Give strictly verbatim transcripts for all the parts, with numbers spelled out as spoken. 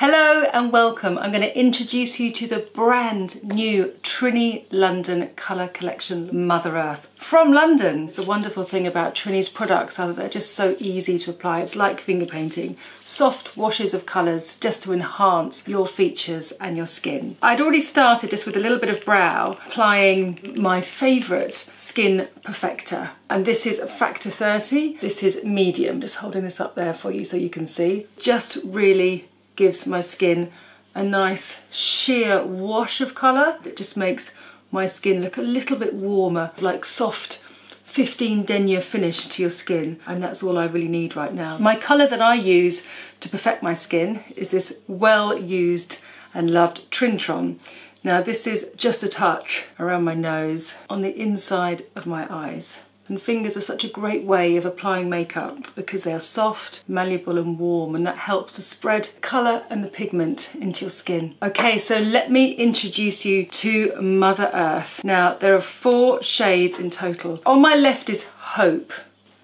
Hello and welcome. I'm going to introduce you to the brand new Trinny London colour collection, Mother Earth, from London. It's the wonderful thing about Trinny's products, are that they're just so easy to apply. It's like finger painting, soft washes of colours just to enhance your features and your skin. I'd already started just with a little bit of brow, applying my favourite Skin Perfector. And this is Factor thirty. This is medium. Just holding this up there for you so you can see. Just really gives my skin a nice sheer wash of colour. It just makes my skin look a little bit warmer, like soft fifteen denier finish to your skin, and that's all I really need right now. My colour that I use to perfect my skin is this well-used and loved Trintron. Now this is just a touch around my nose, on the inside of my eyes. And fingers are such a great way of applying makeup because they are soft, malleable and warm, and that helps to spread colour and the pigment into your skin. Okay, so let me introduce you to Mother Earth. Now, there are four shades in total. On my left is Hope.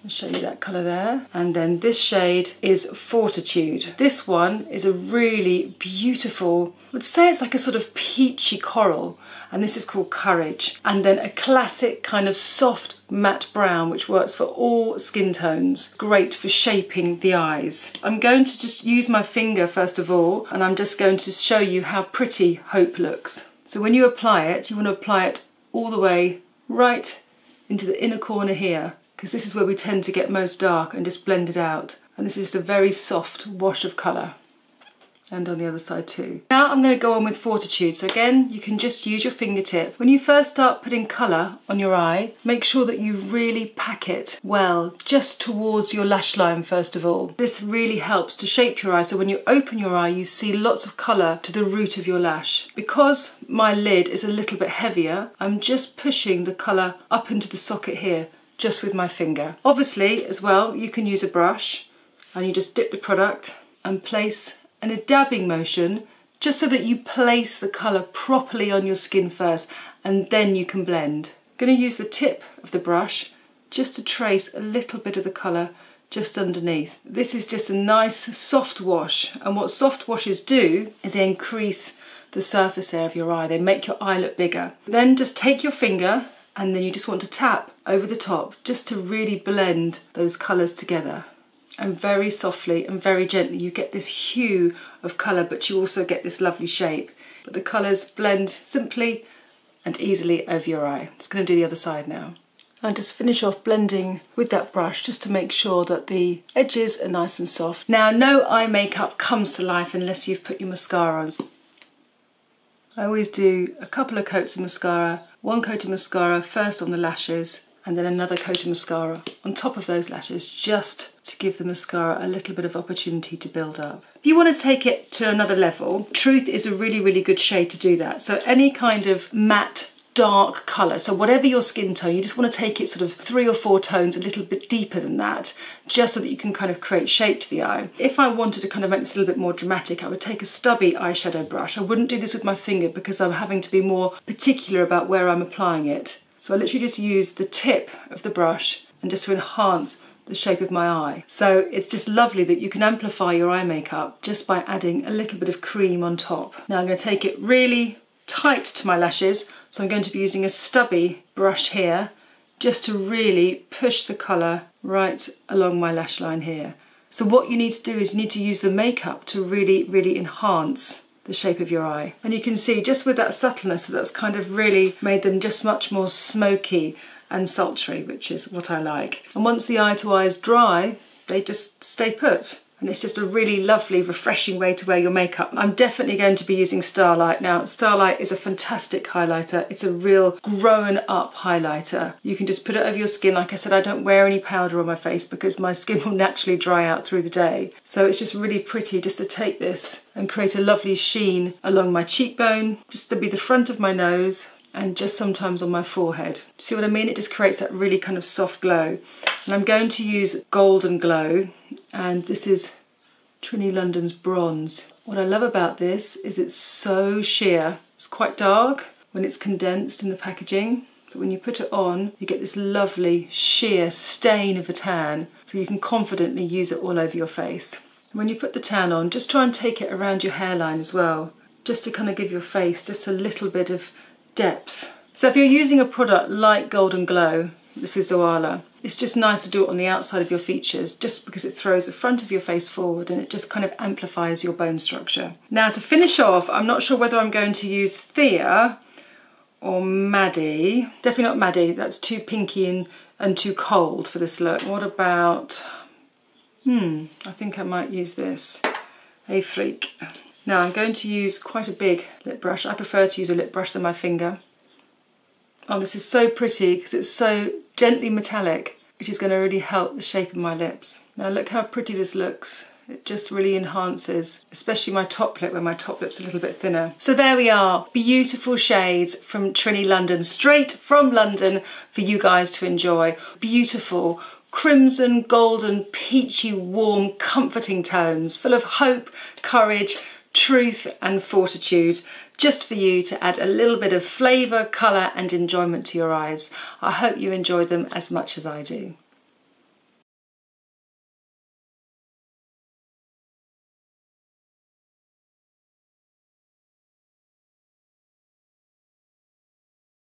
I'll show you that colour there. And then this shade is Fortitude. This one is a really beautiful, I would say it's like a sort of peachy coral, and this is called Courage. And then a classic kind of soft matte brown, which works for all skin tones. Great for shaping the eyes. I'm going to just use my finger first of all, and I'm just going to show you how pretty Hope looks. So when you apply it, you want to apply it all the way right into the inner corner here, because this is where we tend to get most dark and just blend it out. And this is just a very soft wash of colour. And on the other side too. Now I'm going to go on with Fortitude. So again, you can just use your fingertip. When you first start putting colour on your eye, make sure that you really pack it well, just towards your lash line first of all. This really helps to shape your eye, so when you open your eye you see lots of colour to the root of your lash. Because my lid is a little bit heavier, I'm just pushing the colour up into the socket here, just with my finger. Obviously as well, you can use a brush and you just dip the product and place and a dabbing motion, just so that you place the colour properly on your skin first, and then you can blend. I'm going to use the tip of the brush just to trace a little bit of the colour just underneath. This is just a nice soft wash, and what soft washes do is they increase the surface area of your eye. They make your eye look bigger. Then just take your finger and then you just want to tap over the top just to really blend those colours together. And very softly and very gently you get this hue of colour, but you also get this lovely shape. But the colours blend simply and easily over your eye. I'm just going to do the other side now. I'll just finish off blending with that brush just to make sure that the edges are nice and soft. Now, no eye makeup comes to life unless you've put your mascara on. I always do a couple of coats of mascara, one coat of mascara first on the lashes, and then another coat of mascara on top of those lashes, just to give the mascara a little bit of opportunity to build up. If you want to take it to another level, Truth is a really, really good shade to do that. So any kind of matte, dark colour, so whatever your skin tone, you just want to take it sort of three or four tones a little bit deeper than that, just so that you can kind of create shape to the eye. If I wanted to kind of make this a little bit more dramatic, I would take a stubby eyeshadow brush. I wouldn't do this with my finger because I'm having to be more particular about where I'm applying it. So I literally just use the tip of the brush and just to enhance the shape of my eye. So it's just lovely that you can amplify your eye makeup just by adding a little bit of cream on top. Now I'm going to take it really tight to my lashes, so I'm going to be using a stubby brush here just to really push the colour right along my lash line here. So what you need to do is you need to use the makeup to really, really enhance the shape of your eye. And you can see just with that subtleness, that's kind of really made them just much more smoky and sultry, which is what I like. And once the eye to eye is dry, they just stay put. And it's just a really lovely, refreshing way to wear your makeup. I'm definitely going to be using Starlight now. Starlight is a fantastic highlighter. It's a real grown up highlighter. You can just put it over your skin. Like I said, I don't wear any powder on my face because my skin will naturally dry out through the day. So it's just really pretty just to take this and create a lovely sheen along my cheekbone, just to be the front of my nose, and just sometimes on my forehead. See what I mean? It just creates that really kind of soft glow. And I'm going to use Golden Glow, and this is Trinny London's Bronze. What I love about this is it's so sheer. It's quite dark when it's condensed in the packaging, but when you put it on, you get this lovely sheer stain of a tan, so you can confidently use it all over your face. When you put the tan on, just try and take it around your hairline as well, just to kind of give your face just a little bit of depth. So if you're using a product like Golden Glow, this is Zoala, it's just nice to do it on the outside of your features just because it throws the front of your face forward and it just kind of amplifies your bone structure. Now to finish off, I'm not sure whether I'm going to use Thea or Maddie. Definitely not Maddie, that's too pinky and, and too cold for this look. What about, hmm, I think I might use this, Hey Freak. Now I'm going to use quite a big lip brush. I prefer to use a lip brush than my finger. Oh, this is so pretty because it's so gently metallic, which is going to really help the shape of my lips. Now look how pretty this looks. It just really enhances, especially my top lip, where my top lip's a little bit thinner. So there we are, beautiful shades from Trinny London, straight from London for you guys to enjoy. Beautiful crimson, golden, peachy, warm, comforting tones, full of hope, courage, truth and fortitude, just for you to add a little bit of flavour, colour and enjoyment to your eyes. I hope you enjoyed them as much as I do.